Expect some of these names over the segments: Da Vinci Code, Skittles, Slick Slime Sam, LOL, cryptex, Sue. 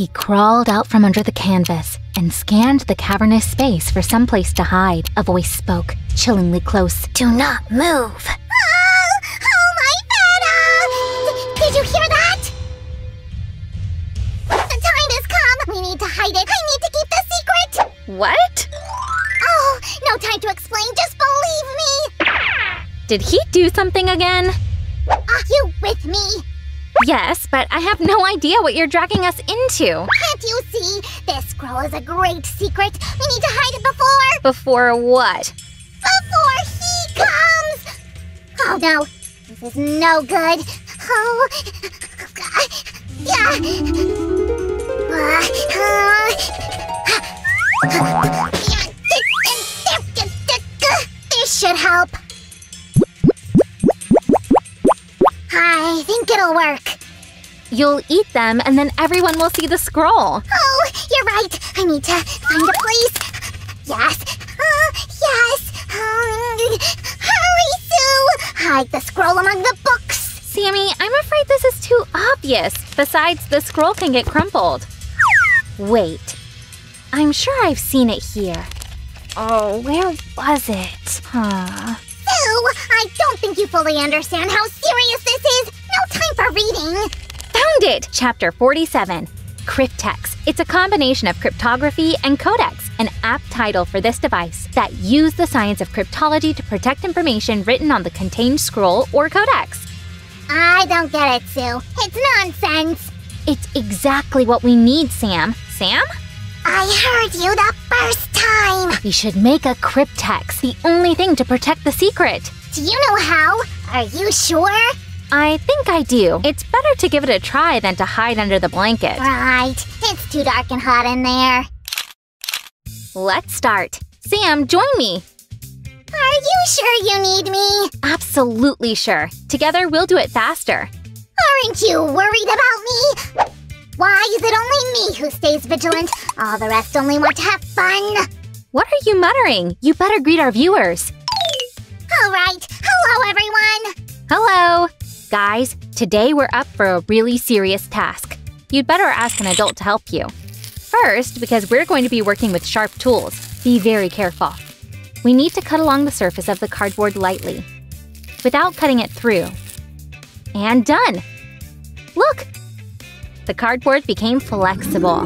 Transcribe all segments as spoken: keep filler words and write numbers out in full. He crawled out from under the canvas and scanned the cavernous space for some place to hide. A voice spoke, chillingly close. Do not move. Oh, oh my Feta! D- did you hear that? The time has come. We need to hide it. I need to keep the secret. What? Oh, no time to explain. Just believe me. Did he do something again? Are you with me? Yes, but I have no idea what you're dragging us into. Can't you see? This scroll is a great secret. We need to hide it before... Before what? Before he comes! Oh no, this is no good. Oh, God. Yeah. This should help. I think it'll work. You'll eat them, and then everyone will see the scroll. Oh, you're right. I need to find a place. Yes. Uh, yes. Um, hurry, Sue. Hide the scroll among the books. Sammy, I'm afraid this is too obvious. Besides, the scroll can get crumpled. Wait. I'm sure I've seen it here. Oh, where was it? Huh. I don't think you fully understand how serious this is. No time for reading. Found it! Chapter forty-seven. Cryptex. It's a combination of cryptography and codex, an apt title for this device that used the science of cryptology to protect information written on the contained scroll or codex. I don't get it, Sue. It's nonsense. It's exactly what we need, Sam. Sam? I heard you the first time! We should make a cryptex, the only thing to protect the secret. Do you know how? Are you sure? I think I do. It's better to give it a try than to hide under the blanket. Right. It's too dark and hot in there. Let's start. Sam, join me. Are you sure you need me? Absolutely sure. Together, we'll do it faster. Aren't you worried about me? Why is it only me who stays vigilant? All the rest only want to have fun. What are you muttering? You better greet our viewers. All right. Hello, everyone. Hello. Guys, today we're up for a really serious task. You'd better ask an adult to help you. First, because we're going to be working with sharp tools. Be very careful. We need to cut along the surface of the cardboard lightly, without cutting it through. And done. Look. The cardboard became flexible.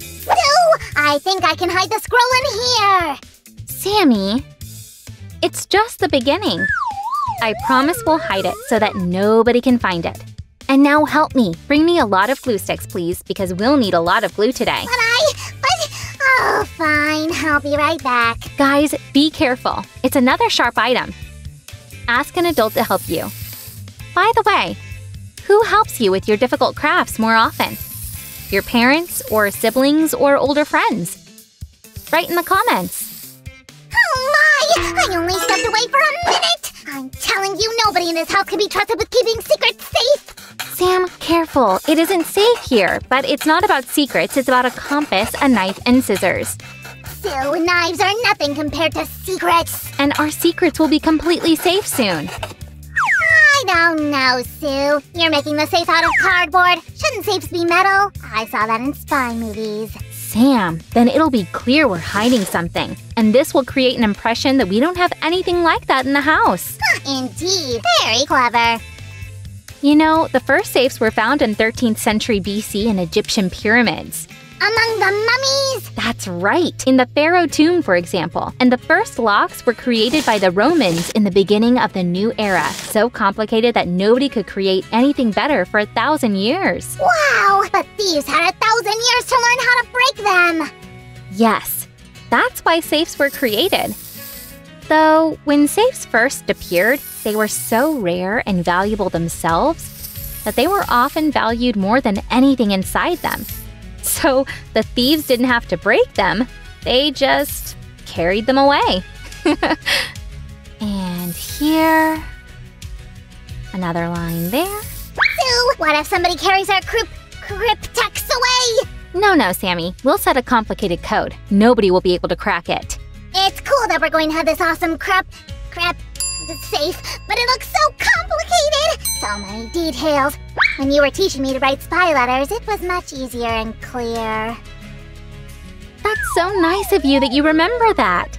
Sue, I think I can hide the scroll in here! Sammy, it's just the beginning. I promise we'll hide it so that nobody can find it. And now help me. Bring me a lot of glue sticks, please, because we'll need a lot of glue today. But I… but… oh, fine. I'll be right back. Guys, be careful. It's another sharp item. Ask an adult to help you. By the way, who helps you with your difficult crafts more often? Your parents, or siblings, or older friends? Write in the comments. Oh my! I only stepped away for a minute! I'm telling you, nobody in this house can be trusted with keeping secrets safe! Sam, careful. It isn't safe here, but it's not about secrets. It's about a compass, a knife, and scissors. Sue, knives are nothing compared to secrets! And our secrets will be completely safe soon. No, no, Sue. You're making the safe out of cardboard. Shouldn't safes be metal? I saw that in spy movies. Sam, then it'll be clear we're hiding something. And this will create an impression that we don't have anything like that in the house. Indeed. Very clever. You know, the first safes were found in thirteenth century B C in Egyptian pyramids. Among the mummies? That's right. In the Pharaoh tomb, for example. And the first locks were created by the Romans in the beginning of the new era. So complicated that nobody could create anything better for a thousand years. Wow! But thieves had a thousand years to learn how to break them! Yes. That's why safes were created. Though, when safes first appeared, they were so rare and valuable themselves that they were often valued more than anything inside them. So the thieves didn't have to break them. They just carried them away. And here… another line there. Sue, what if somebody carries our crypt cryptex away? No, no, Sammy. We'll set a complicated code. Nobody will be able to crack it. It's cool that we're going to have this awesome crap… crap… the safe, but it looks so complicated! So many details. When you were teaching me to write spy letters, it was much easier and clear. That's so nice of you that you remember that.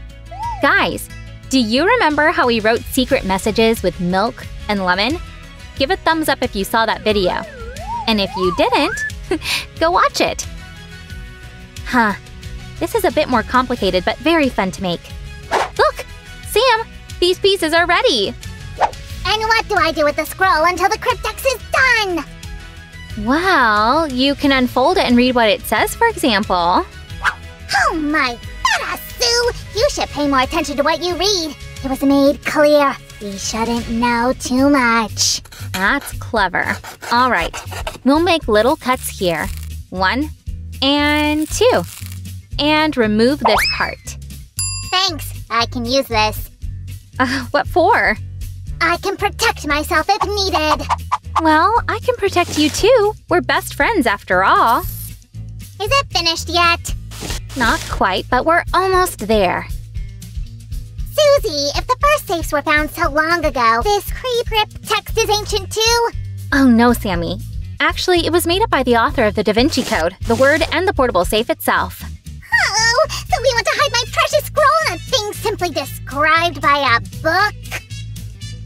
Guys, do you remember how we wrote secret messages with milk and lemon? Give a thumbs up if you saw that video. And if you didn't, go watch it! Huh. This is a bit more complicated, but very fun to make. Look! Sam! These pieces are ready! And what do I do with the scroll until the cryptex is done? Well, you can unfold it and read what it says, for example. Oh my God, Sue! You should pay more attention to what you read! It was made clear. We shouldn't know too much. That's clever. All right, we'll make little cuts here. One and two. And remove this part. Thanks, I can use this. Uh, what for? I can protect myself if needed. Well, I can protect you too. We're best friends after all. Is it finished yet? Not quite, but we're almost there. Susie, if the first safes were found so long ago, this cryptex text is ancient too? Oh no, Sammy. Actually, it was made up by the author of the Da Vinci Code, the word and the portable safe itself. Uh-oh! So we want to hide my precious scroll and a thing simply described by a book?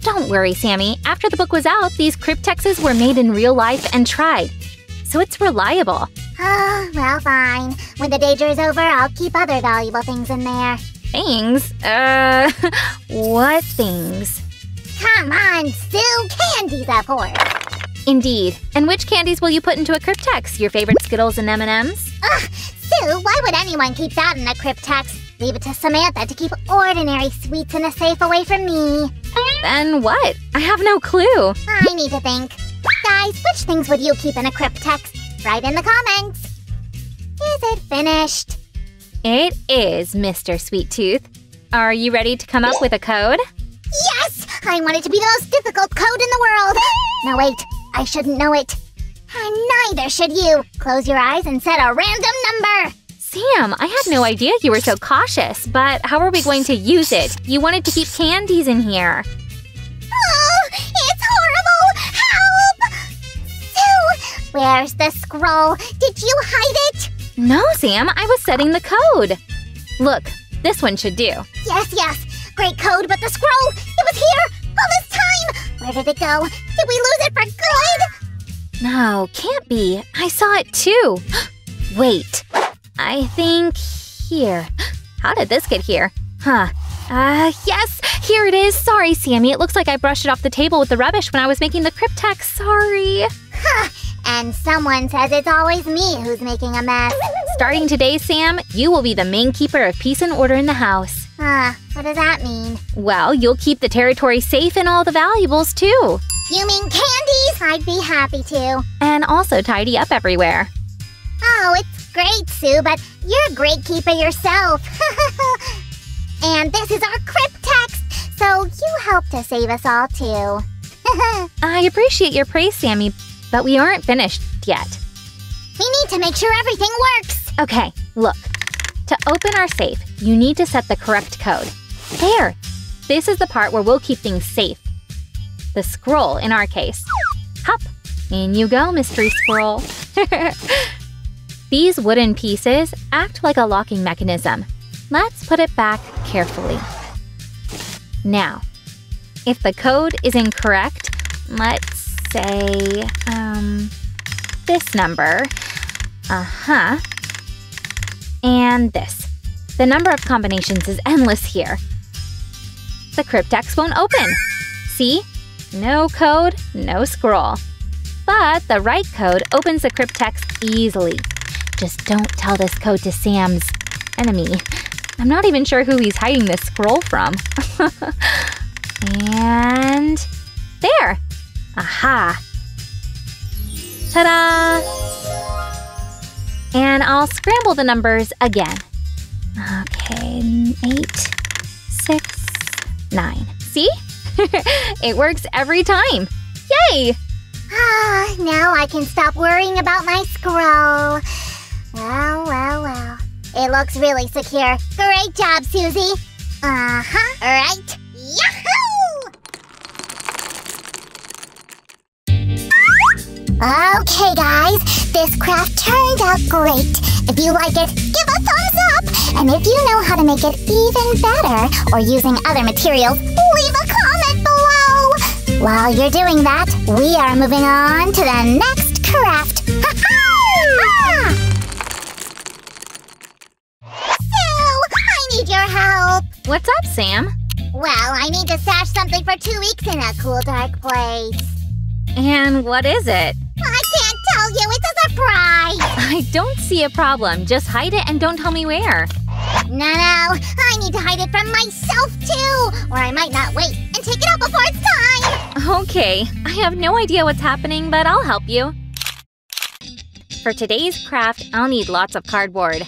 Don't worry, Sammy. After the book was out, these cryptexes were made in real life and tried. So it's reliable. Oh, well, fine. When the danger is over, I'll keep other valuable things in there. Things? Uh, what things? Come on, Sue! Candies, of course! Indeed. And which candies will you put into a cryptex? Your favorite Skittles and M and M's? Ugh! Sue, why would anyone keep that in a cryptex? Leave it to Samantha to keep ordinary sweets in a safe away from me. Then what? I have no clue. I need to think. Guys, which things would you keep in a cryptex? Write in the comments. Is it finished? It is, Mister Sweet Tooth. Are you ready to come up with a code? Yes! I want it to be the most difficult code in the world! No, wait. I shouldn't know it. And neither should you. Close your eyes and set a random number! Sam, I had no idea you were so cautious, but how are we going to use it? You wanted to keep candies in here. Oh, it's horrible! Help! Sue! Where's the scroll? Did you hide it? No, Sam, I was setting the code. Look, this one should do. Yes, yes. Great code, but the scroll, it was here all this time. Where did it go? Did we lose it for good? No, can't be. I saw it too. Wait, I think here. How did this get here? Huh. Uh, yes, here it is. Sorry, Sammy. It looks like I brushed it off the table with the rubbish when I was making the cryptex. Sorry. Huh. And someone says it's always me who's making a mess. Starting today, Sam, you will be the main keeper of peace and order in the house. Ah, uh, what does that mean? Well, you'll keep the territory safe and all the valuables, too. You mean candies? I'd be happy to. And also tidy up everywhere. Oh, it's great, Sue, but you're a great keeper yourself. And this is our cryptex, so you help to save us all, too. I appreciate your praise, Sammy. But we aren't finished yet. We need to make sure everything works! Okay, look. To open our safe, you need to set the correct code. There! This is the part where we'll keep things safe. The scroll, in our case. Hop! In you go, mystery scroll. These wooden pieces act like a locking mechanism. Let's put it back carefully. Now, if the code is incorrect, let's say, um, this number, uh-huh, and this. The number of combinations is endless here. The cryptex won't open. See? No code, no scroll. But the right code opens the cryptex easily. Just don't tell this code to Sam's enemy. I'm not even sure who he's hiding this scroll from. And there! Aha! Ta-da! And I'll scramble the numbers again. Okay, eight, six, nine. See? It works every time. Yay! Ah, now I can stop worrying about my scroll. Wow, wow, wow. It looks really secure. Great job, Susie. Uh-huh, right? Yahoo! Okay, guys, this craft turned out great. If you like it, give a thumbs up. And if you know how to make it even better or using other materials, leave a comment below. While you're doing that, we are moving on to the next craft. Ha-ha! Ah! Sue, I need your help. What's up, Sam? Well, I need to stash something for two weeks in a cool, dark place. And what is it? I can't tell you. It's a surprise. I don't see a problem. Just hide it and don't tell me where. No, no. I need to hide it from myself, too. Or I might not wait and take it out before it's time. Okay. I have no idea what's happening, but I'll help you. For today's craft, I'll need lots of cardboard.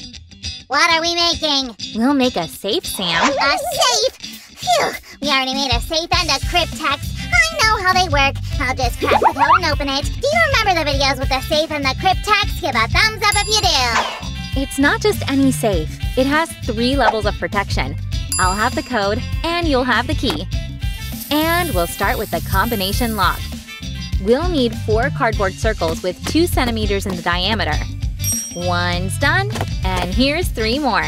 What are we making? We'll make a safe, Sam. A safe? Phew. We already made a safe and a cryptex. I know how they work. I'll just craft the code and open it. Do you remember the videos with the safe and the cryptex? Give a thumbs up if you do. It's not just any safe. It has three levels of protection. I'll have the code, and you'll have the key. And we'll start with the combination lock. We'll need four cardboard circles with two centimeters in the diameter. One's done, and here's three more.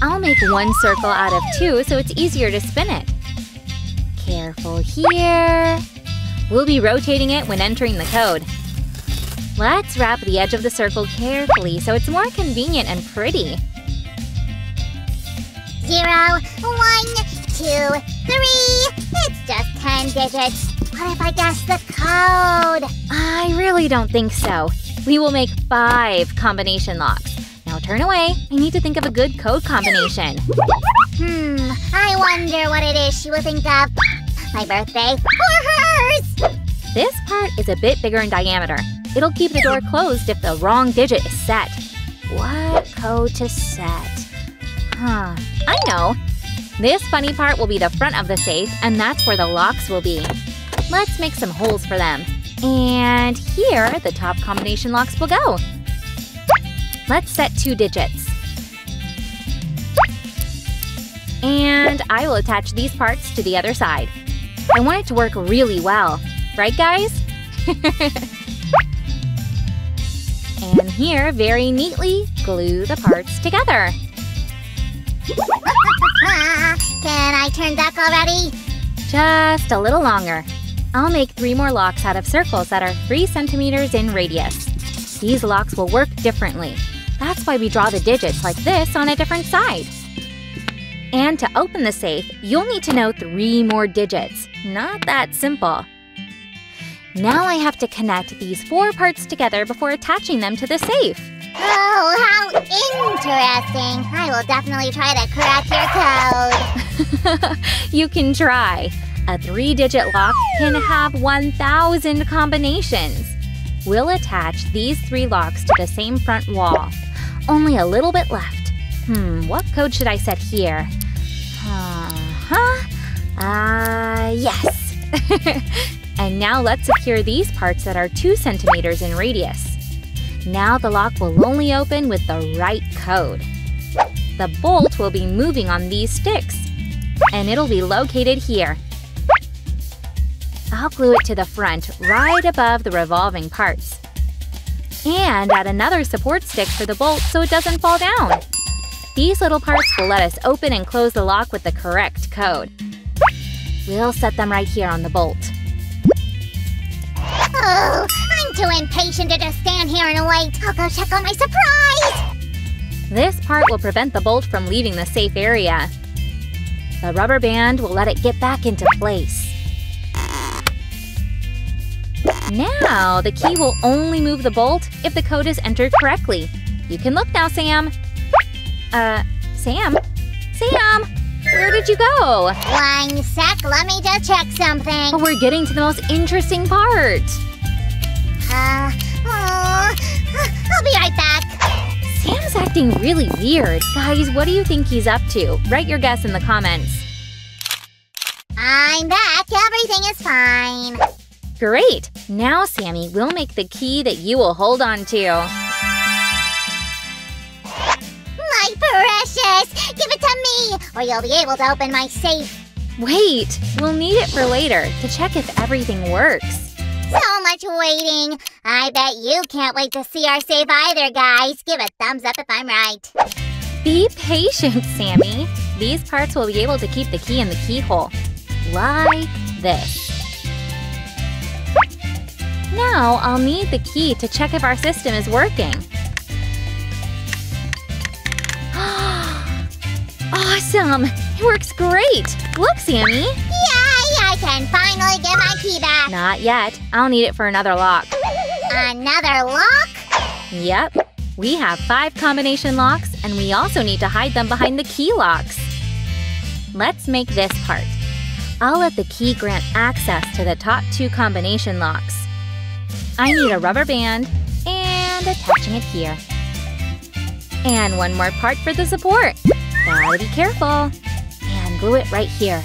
I'll make one circle out of two so it's easier to spin it. Careful here. We'll be rotating it when entering the code. Let's wrap the edge of the circle carefully so it's more convenient and pretty. Zero, one, two, three. It's just ten digits. What if I guess the code? I really don't think so. We will make five combination locks. Now turn away. I need to think of a good code combination. Hmm, I wonder what it is she will think of. My birthday or hers! This part is a bit bigger in diameter. It'll keep the door closed if the wrong digit is set. What code to set? Huh, I know. This funny part will be the front of the safe, and that's where the locks will be. Let's make some holes for them. And here, the top combination locks will go. Let's set two digits. And I will attach these parts to the other side. I want it to work really well. Right, guys? And here, very neatly, glue the parts together. Can I turn back already? Just a little longer. I'll make three more locks out of circles that are three centimeters in radius. These locks will work differently. That's why we draw the digits like this on a different side. And to open the safe, you'll need to know three more digits. Not that simple. Now I have to connect these four parts together before attaching them to the safe. Oh, how interesting! I will definitely try to crack your code. You can try. A three-digit lock can have one thousand combinations. We'll attach these three locks to the same front wall. Only a little bit left. Hmm, what code should I set here? Uh-huh. Uh, yes. And now let's secure these parts that are two centimeters in radius. Now the lock will only open with the right code. The bolt will be moving on these sticks. And it'll be located here. I'll glue it to the front right above the revolving parts. And add another support stick for the bolt so it doesn't fall down. These little parts will let us open and close the lock with the correct code. We'll set them right here on the bolt. Oh, I'm too impatient to just stand here and wait. I'll go check on my surprise! This part will prevent the bolt from leaving the safe area. The rubber band will let it get back into place. Now, the key will only move the bolt if the code is entered correctly. You can look now, Sam. Uh, Sam? Sam! Where did you go? One sec, let me just check something. Oh, we're getting to the most interesting part. Uh, oh, I'll be right back. Sam's acting really weird. Guys, what do you think he's up to? Write your guess in the comments. I'm back. Everything is fine. Great. Now, Sammy, we'll make the key that you will hold on to. Precious! Give it to me, or you'll be able to open my safe. Wait, we'll need it for later to check if everything works. So much much waiting. I bet you can't wait to see our save either, guys. Give a thumbs up if I'm right. Be patient, Sammy. These parts will be able to keep the key in the keyhole. Like this. Now I'll need the key to check if our system is working. Awesome! It works great! Look, Sammy! Yay! I can finally get my key back! Not yet. I'll need it for another lock. Another lock? Yep. We have five combination locks, and we also need to hide them behind the key locks. Let's make this part. I'll let the key grant access to the top two combination locks. I need a rubber band, and attaching it here. And one more part for the support. Gotta be careful. And glue it right here.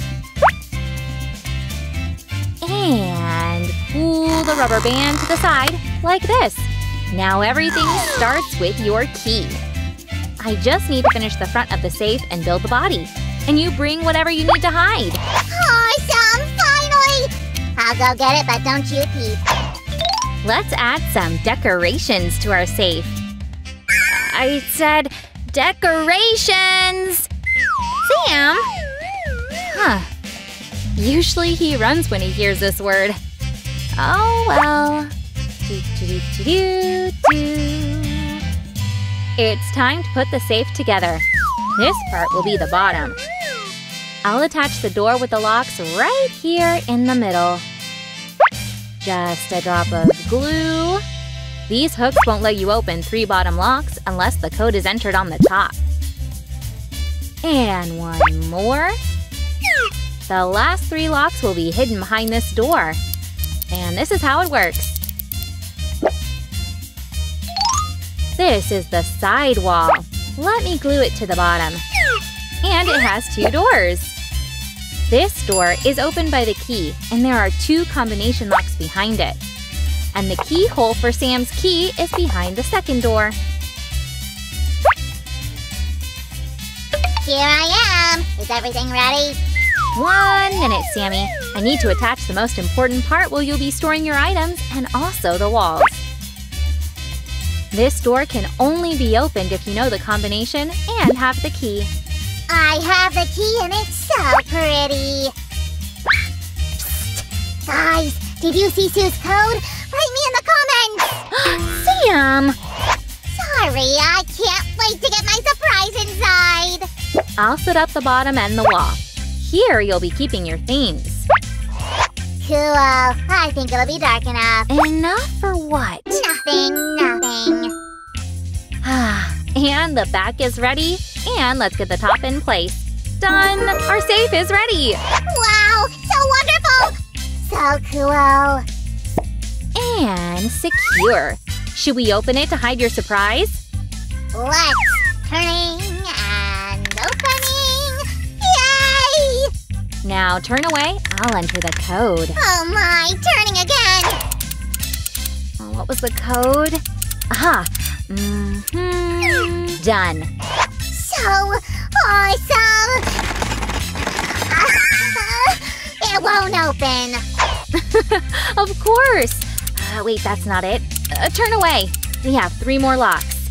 And pull the rubber band to the side, like this. Now everything starts with your key. I just need to finish the front of the safe and build the body. And you bring whatever you need to hide. Awesome! Finally! I'll go get it, but don't you peep. Let's add some decorations to our safe. I said… decorations! Sam! Huh. Usually he runs when he hears this word. Oh well. Do, do, do, do, do. It's time to put the safe together. This part will be the bottom. I'll attach the door with the locks right here in the middle. Just a drop of glue. These hooks won't let you open three bottom locks unless the code is entered on the top. And one more. The last three locks will be hidden behind this door. And this is how it works. This is the side wall. Let me glue it to the bottom. And it has two doors. This door is opened by the key, and there are two combination locks behind it. And the keyhole for Sam's key is behind the second door. Here I am! Is everything ready? One minute, Sammy. I need to attach the most important part where you'll be storing your items and also the walls. This door can only be opened if you know the combination and have the key. I have the key and it's so pretty! Psst. Guys, did you see Sue's code? Write me in the comments! Sam! Sorry, I can't wait to get my surprise inside! I'll set up the bottom and the wall. Here you'll be keeping your themes. Cool. I think it'll be dark enough. Enough for what? Nothing, nothing. And the back is ready. And let's get the top in place. Done! Our safe is ready! Wow! So wonderful! So cool! And secure. Should we open it to hide your surprise? Let's. Turning and opening. Yay! Now turn away. I'll enter the code. Oh my, turning again. Oh, what was the code? Aha. Mm-hmm. Done. So awesome. It won't open. Of course. Uh, wait, that's not it. Uh, turn away. We have three more locks.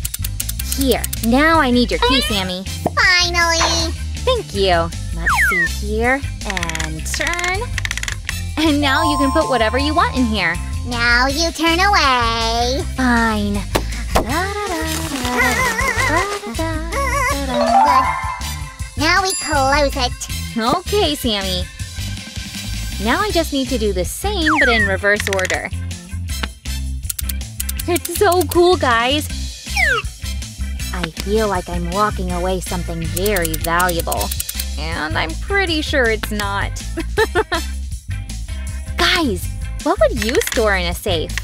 Here. Now I need your key, Sammy. Finally. Thank you. Let's see here. And turn. And now you can put whatever you want in here. Now you turn away. Fine. Now we close it. Okay, Sammy. Now I just need to do the same, but in reverse order. It's so cool, guys! I feel like I'm walking away something very valuable. And I'm pretty sure it's not. Guys, what would you store in a safe?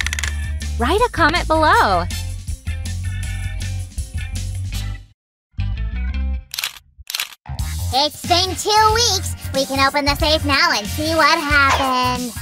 Write a comment below! It's been two weeks! We can open the safe now and see what happens.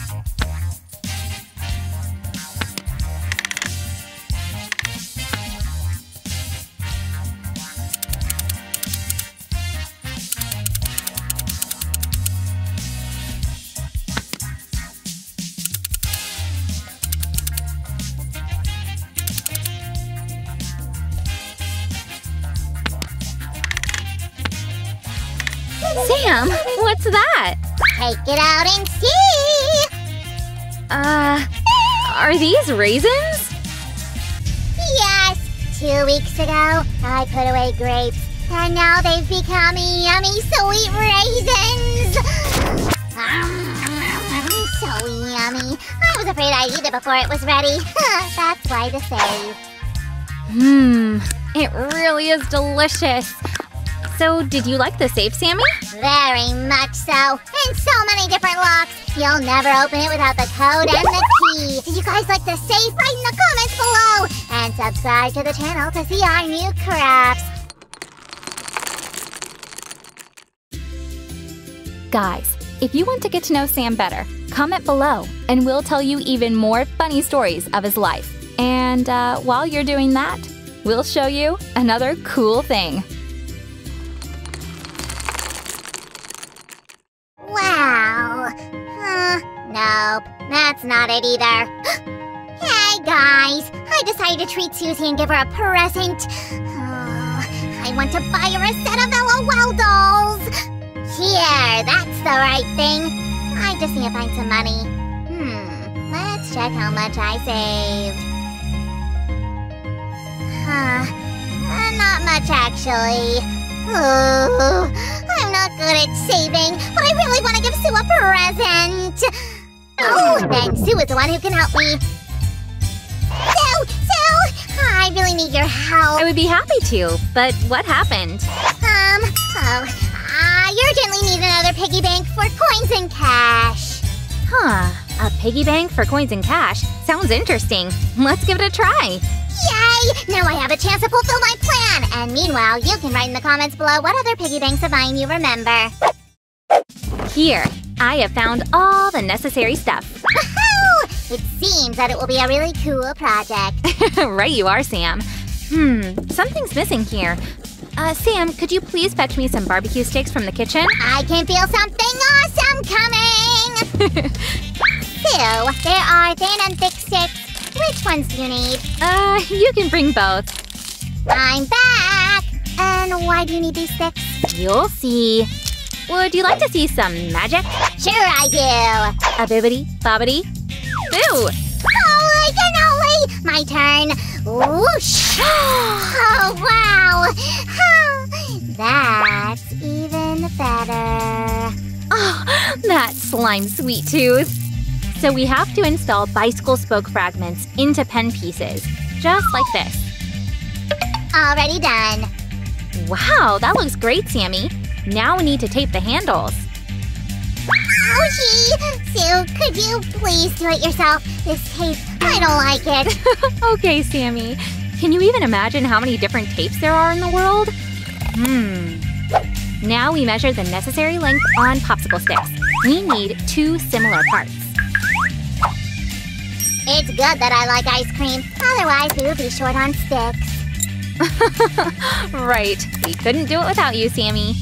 Sam, what's that? Take it out and see! Uh, are these raisins? Yes! Two weeks ago, I put away grapes, and now they've become yummy sweet raisins! So yummy! I was afraid I'd eat it before it was ready. That's why the save. Mmm, it really is delicious. So, did you like the safe, Sammy? Very much so. And so many different locks. You'll never open it without the code and the key. Did you guys like the safe? Write in the comments below. And subscribe to the channel to see our new crafts. Guys, if you want to get to know Sam better, comment below and we'll tell you even more funny stories of his life. And uh, while you're doing that, we'll show you another cool thing. Nope, that's not it either. Hey guys, I decided to treat Susie and give her a present. Oh, I want to buy her a set of LOL dolls. Here, that's the right thing. I just need to find some money. Hmm, let's check how much I saved. Huh, uh, not much actually. Ooh, I'm not good at saving, but I really want to give Sue a present. Oh, then Sue is the one who can help me. Sue! Sue! I really need your help. I would be happy to, but what happened? Um, oh, I urgently need another piggy bank for coins and cash. Huh, a piggy bank for coins and cash? Sounds interesting. Let's give it a try. Yay! Now I have a chance to fulfill my plan. And meanwhile, you can write in the comments below what other piggy banks of mine you remember. Here. I have found all the necessary stuff. Woohoo! It seems that it will be a really cool project. Right you are, Sam. Hmm, something's missing here. Uh, Sam, could you please fetch me some barbecue sticks from the kitchen? I can feel something awesome coming! Sue, there are thin and thick sticks. Which ones do you need? Uh, you can bring both. I'm back! And why do you need these sticks? You'll see. Would you like to see some magic? Sure I do! A bibbity bobbity boo! Holy cannoli! My turn! Whoosh! Oh wow! Oh, that's even better! Oh, that slime sweet tooth! So we have to install bicycle spoke fragments into pen pieces, just like this. Already done! Wow, that looks great, Sammy! Now we need to tape the handles. Ouchie! Sue, could you please do it yourself? This tape, I don't like it. Okay, Sammy. Can you even imagine how many different tapes there are in the world? Hmm. Now we measure the necessary length on popsicle sticks. We need two similar parts. It's good that I like ice cream. Otherwise, we would be short on sticks. Right. We couldn't do it without you, Sammy.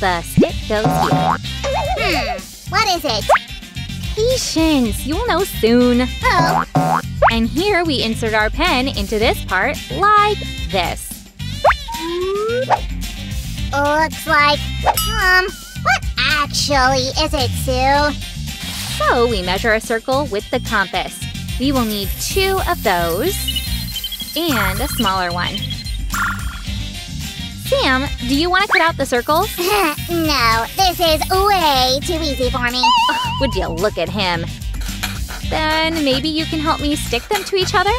The stick goes here. Hmm, what is it? Patience, you'll know soon. Oh. And here we insert our pen into this part like this. Looks like, um, what actually is it, Sue? So we measure a circle with the compass. We will need two of those and a smaller one. Sam, do you want to cut out the circles? No, this is way too easy for me. Oh, would you look at him? Then maybe you can help me stick them to each other?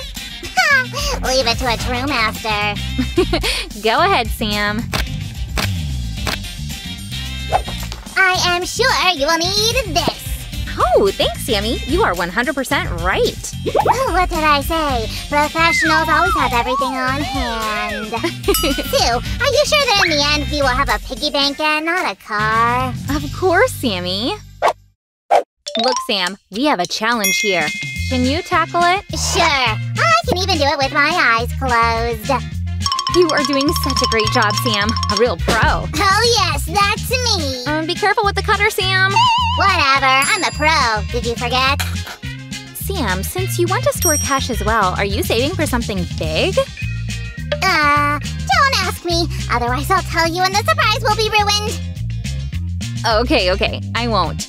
Leave it to a true master. Go ahead, Sam. I am sure you will need this. Oh, thanks, Sammy. You are one hundred percent right. What did I say? Professionals always have everything on hand. Sue, are you sure that in the end we will have a piggy bank and not a car? Of course, Sammy. Look, Sam, we have a challenge here. Can you tackle it? Sure. I can even do it with my eyes closed. You are doing such a great job, Sam. A real pro. Oh, yes, that's me. Um, be careful with the cutter, Sam. Whatever, I'm a pro. Did you forget? Sam, since you want to store cash as well, are you saving for something big? Uh, don't don't ask me. Otherwise, I'll tell you and the surprise will be ruined. Okay, okay. I won't.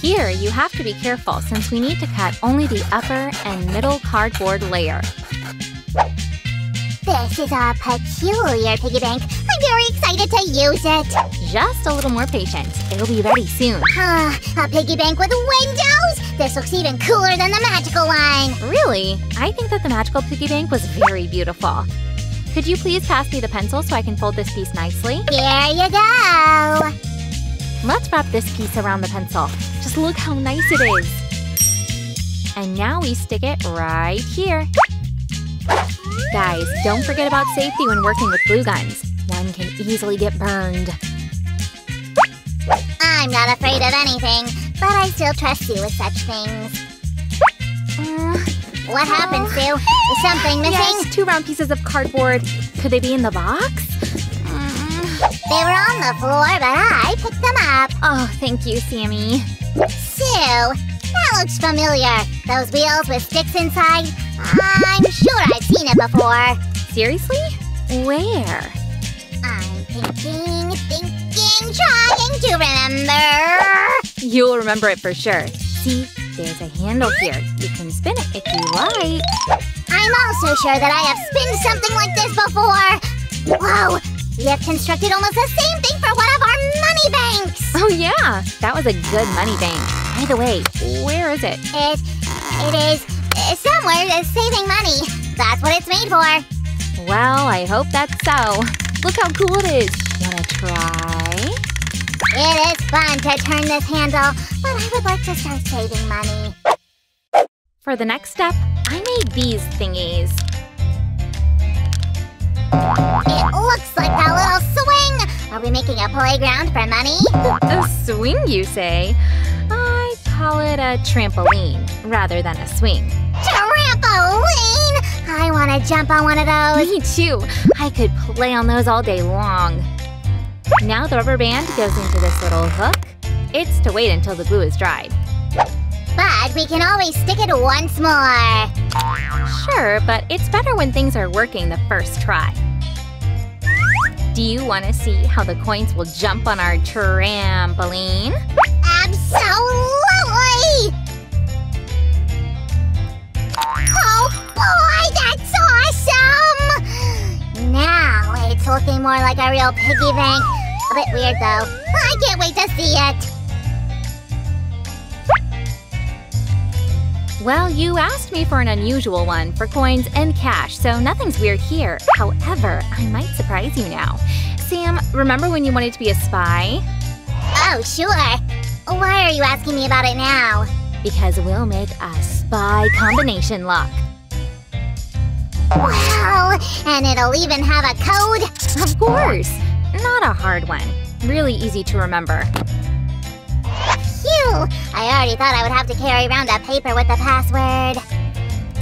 Here, you have to be careful since we need to cut only the upper and middle cardboard layer. This is a peculiar piggy bank. I'm very excited to use it. Just a little more patience. It'll be ready soon. Ah, uh, a piggy bank with windows? This looks even cooler than the magical one. Really? I think that the magical piggy bank was very beautiful. Could you please pass me the pencil so I can fold this piece nicely? There you go. Let's wrap this piece around the pencil. Just look how nice it is. And now we stick it right here. Guys, don't forget about safety when working with glue guns. One can easily get burned. I'm not afraid of anything, but I still trust you with such things. Uh, what happened, Sue? Is something missing? Yes, two round pieces of cardboard. Could they be in the box? Mm-hmm. They were on the floor, but I picked them up. Oh, thank you, Sammy. Sue, that looks familiar. Those wheels with sticks inside? I'm sure I've seen it before. Seriously? Where? I'm thinking, thinking, trying to remember. You'll remember it for sure. See, there's a handle here. You can spin it if you like. I'm also sure that I have spun something like this before. Whoa, we have constructed almost the same thing for one of our money banks. Oh yeah, that was a good money bank. By the way, where is it? It, it is... Somewhere is saving money. That's what it's made for. Well, I hope that's so. Look how cool it is. Wanna try? It is fun to turn this handle, but I would like to start saving money. For the next step, I made these thingies. It looks like a little swing. Are we making a playground for money? A swing, you say? I call it a trampoline rather than a swing. Trampoline! I want to jump on one of those. Me too. I could play on those all day long. Now the rubber band goes into this little hook. It's to wait until the glue is dried. But we can always stick it once more. Sure, but it's better when things are working the first try. Do you want to see how the coins will jump on our trampoline? Absolutely! Oh boy, that's awesome! Now it's looking more like a real piggy bank. A bit weird though. I can't wait to see it! Well, you asked me for an unusual one for coins and cash, so nothing's weird here. However, I might surprise you now. Sam, remember when you wanted to be a spy? Oh, sure. Why are you asking me about it now? Because we'll make a spy combination lock. Wow! And it'll even have a code? Of course! Not a hard one. Really easy to remember. Phew! I already thought I would have to carry around a paper with the password.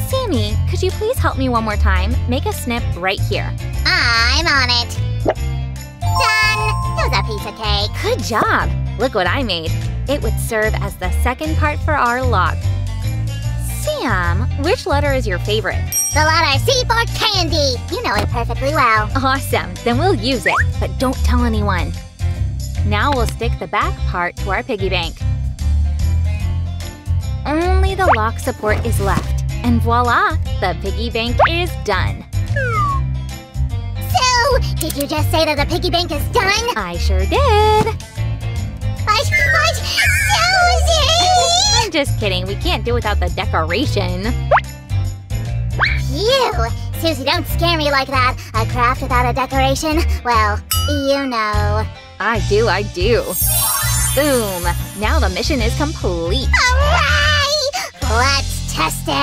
Sammy, could you please help me one more time? Make a snip right here. I'm on it. Done! It was a piece of cake. Good job! Look what I made. It would serve as the second part for our lock. Sam, which letter is your favorite? The letter C for candy! You know it perfectly well. Awesome, then we'll use it, but don't tell anyone. Now we'll stick the back part to our piggy bank. Only the lock support is left, and voila, the piggy bank is done. So, did you just say that the piggy bank is done? I sure did. But, but, Susie! I'm just kidding. We can't do without the decoration. Phew! Susie, don't scare me like that. A craft without a decoration? Well, you know. I do, I do. Boom! Now the mission is complete. All right! Let's test it!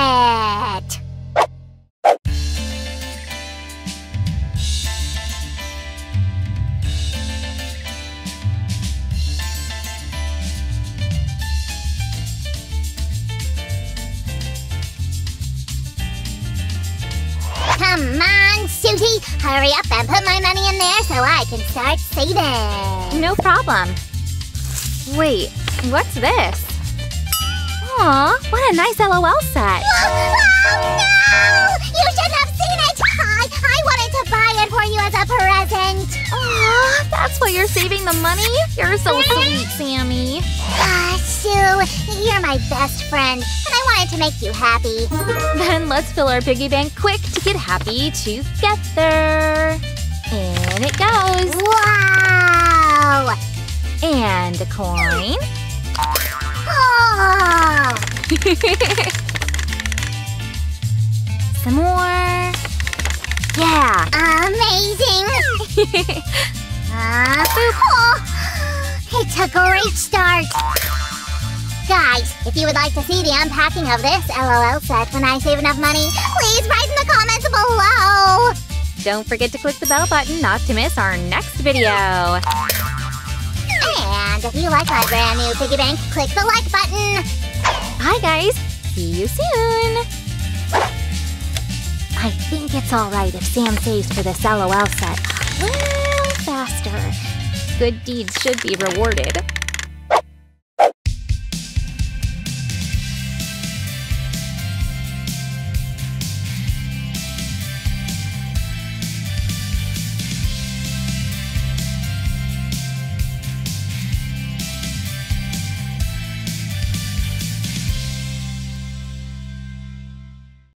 Come on, Susie! Hurry up and put my money in there so I can start saving! No problem. Wait, what's this? Aw, what a nice LOL set! Oh, oh no! You should have seen it! I, I wanted to buy it for you as a present! That's why you're saving the money? You're so sweet, Sammy. Ah, uh, Sue, you're my best friend, and I wanted to make you happy. Then let's fill our piggy bank quick to get happy together. In it goes. Wow! And a coin. Oh! Some more. Yeah! Amazing! uh, oh, it's a great start! Guys, if you would like to see the unpacking of this LOL set when I save enough money, please write in the comments below! Don't forget to click the bell button not to miss our next video! And if you like my brand new piggy bank, click the like button! Bye guys! See you soon! I think it's alright if Sam saves for this LOL set a little faster. Good deeds should be rewarded.